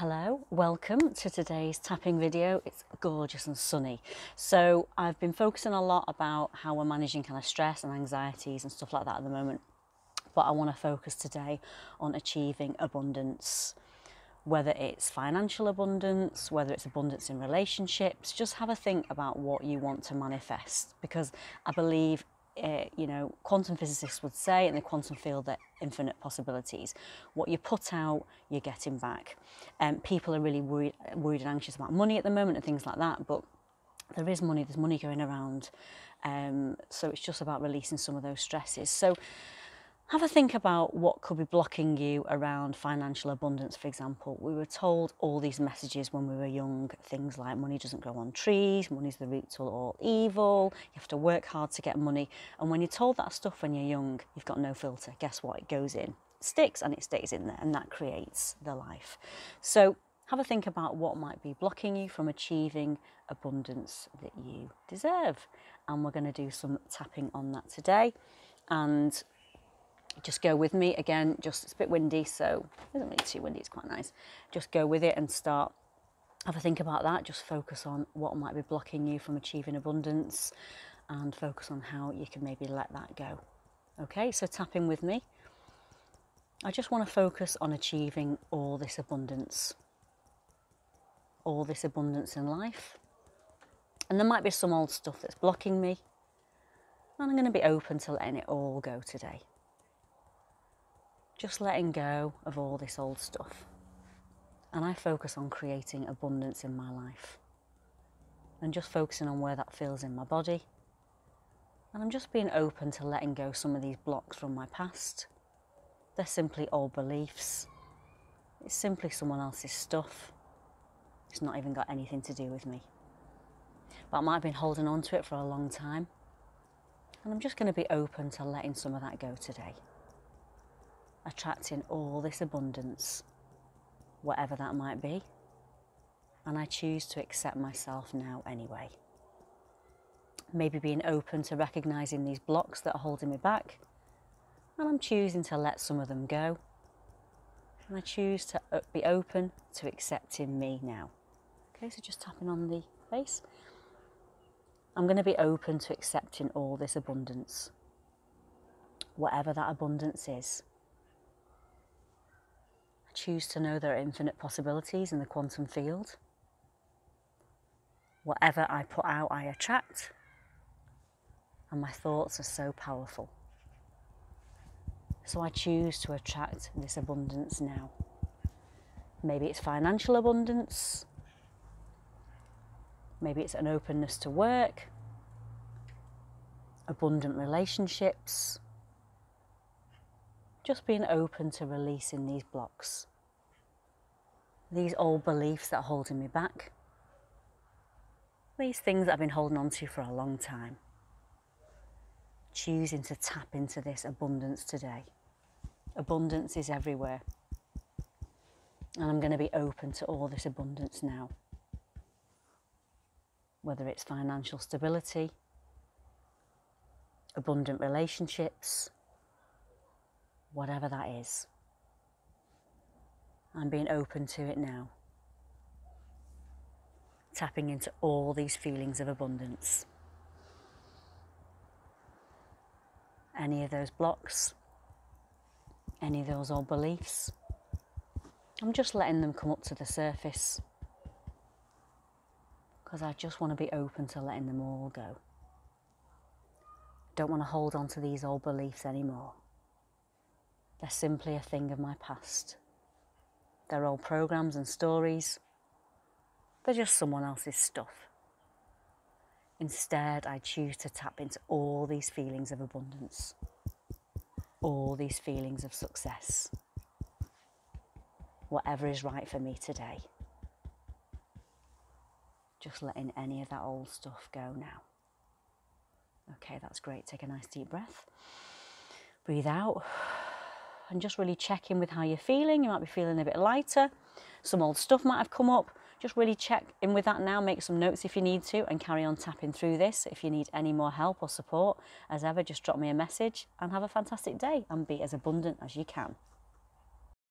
Hello, welcome to today's tapping video. It's gorgeous and sunny. So I've been focusing a lot about how we're managing kind of stress and anxieties and stuff like that at the moment. But I want to focus today on achieving abundance, whether it's financial abundance, whether it's abundance in relationships. Just have a think about what you want to manifest, because I believe quantum physicists would say in the quantum field that infinite possibilities. What you put out, you're getting back. People are really worried and anxious about money at the moment and things like that, but there is money, there's money going around. So it's just about releasing some of those stresses. So have a think about what could be blocking you around financial abundance, for example. We were told all these messages when we were young, things like money doesn't grow on trees, money's the root to all evil, you have to work hard to get money. And when you're told that stuff when you're young, you've got no filter. Guess what? It goes in, sticks, and it stays in there, and that creates the life. So have a think about what might be blocking you from achieving abundance that you deserve. And we're going to do some tapping on that today. And just go with me again. Just it's a bit windy, so it isn't really too windy, it's quite nice. Just go with it and start, have a think about that. Just focus on what might be blocking you from achieving abundance and focus on how you can maybe let that go. Okay, so tap in with me. I just want to focus on achieving all this abundance in life. And there might be some old stuff that's blocking me, and I'm going to be open to letting it all go today. Just letting go of all this old stuff. And I focus on creating abundance in my life and just focusing on where that feels in my body. And I'm just being open to letting go some of these blocks from my past. They're simply old beliefs. It's simply someone else's stuff. It's not even got anything to do with me. But I might have been holding on to it for a long time. And I'm just going to be open to letting some of that go today. Attracting all this abundance, whatever that might be, and I choose to accept myself now anyway. Maybe being open to recognizing these blocks that are holding me back, and I'm choosing to let some of them go, and I choose to be open to accepting me now. Okay, so just tapping on the face. I'm going to be open to accepting all this abundance, whatever that abundance is. Choose to know there are infinite possibilities in the quantum field. Whatever I put out, I attract, and my thoughts are so powerful. So I choose to attract this abundance now. Maybe it's financial abundance, maybe it's an openness to work, abundant relationships. Just being open to releasing these blocks, these old beliefs that are holding me back, these things that I've been holding on to for a long time. Choosing to tap into this abundance today. Abundance is everywhere, and I'm going to be open to all this abundance now, whether it's financial stability, abundant relationships, whatever that is. I'm being open to it now. Tapping into all these feelings of abundance. Any of those blocks, any of those old beliefs, I'm just letting them come up to the surface, because I just want to be open to letting them all go. Don't want to hold on to these old beliefs anymore. They're simply a thing of my past. They're old programs and stories. They're just someone else's stuff. Instead, I choose to tap into all these feelings of abundance, all these feelings of success, whatever is right for me today. Just letting any of that old stuff go now. Okay, that's great. Take a nice deep breath. Breathe out. And just really check in with how you're feeling. You might be feeling a bit lighter. Some old stuff might have come up. Just really check in with that now. Make some notes if you need to, and carry on tapping through this. If you need any more help or support, as ever, just drop me a message. And have a fantastic day and be as abundant as you can.